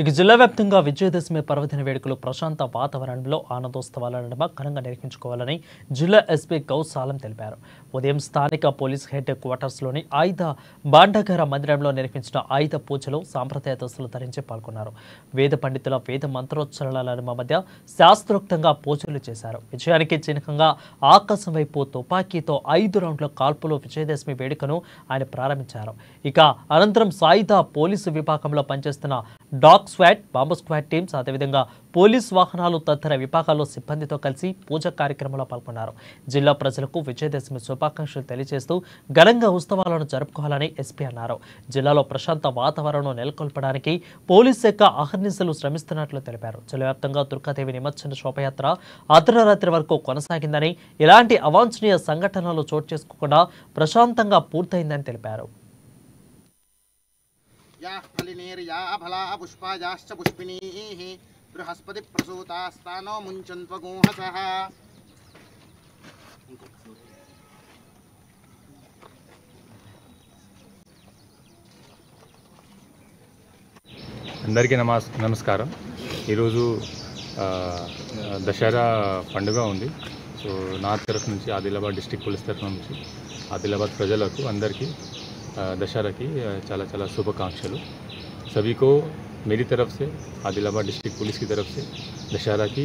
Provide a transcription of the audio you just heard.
ఇక జిల్లా వ్యాప్తంగా విజయదశమి పర్వదిన వేడుకలు ప్రశాంత వాతావరణంలో ఆనందోత్సవాలను ఘనంగా నిర్వహించుకోవాలని జిల్లా ఎస్పీ గౌసాలం తెలిపారు. ఉదయం స్థానిక పోలీస్ హెడ్ క్వార్టర్స్లోని ఆయుధ బాండాగార మందిరంలో నిర్వహించిన ఆయుధ పూజలో సాంప్రదాయ దుస్తులు ధరించి పాల్గొన్నారు. వేద పండితుల వేద మంత్రోచ్చరణల మధ్య శాస్త్రోక్తంగా పూజలు చేశారు. విజయానికి చిహ్నంగా ఆకాశం వైపు తుపాకీతో 5 రౌండ్ల కాల్పులు విజయదశమి వేడుకను ఆయన ప్రారంభించారు. ఇక అనంతరం సాయుధ పోలీసు విభాగంలో పనిచేస్తున్న dog squad, bomb squad teams, అదేవిధంగా పోలీస్ వాహనాలు తదితర విభాగాల్లో సిబ్బందితో కలిసి పూజా కార్యక్రమంలో పాల్గొన్నారు. జిల్లా ప్రజలకు విజయదశమి శుభాకాంక్షలు తెలియజేస్తూ ఘనంగా ఉత్సవాలను జరుపుకోవాలని ఎస్పీ అన్నారు. జిల్లాలో ప్రశాంత వాతావరణం నెలకొల్పడానికి పోలీస్ శాఖ అహర్నిశలు శ్రమిస్తున్నట్లు తెలిపారు. జిల్లా వ్యాప్తంగా దుర్గాదేవి నిమజ్జన శోభయాత్ర అర్ధరాత్రి వరకు కొనసాగిందని, ఎలాంటి అవాంఛనీయ సంఘటనలు చోటు చేసుకోకుండా ప్రశాంతంగా పూర్తయిందని తెలిపారు. या फलिनेर्या फला पुष्पायाश्च पुष्पिणीः बृहस्पति प्रसूतास्तानो मुञ्चन्त्वगुंहसः अंदरिकी नमस्कारं। ईरोजु दशहरा पंडुग उंदी. सो ना तरफ नुंची आदिलाबाद डिस्ट्रिक्ट पुलिस तरफ नुंची आदिलाबाद प्रजलकु अंदरिकी दशहरा की चला चला शुभकामनाएं. सभी को मेरी तरफ से, आदिलाबाद डिस्ट्रिक्ट पुलिस की तरफ से दशहरा की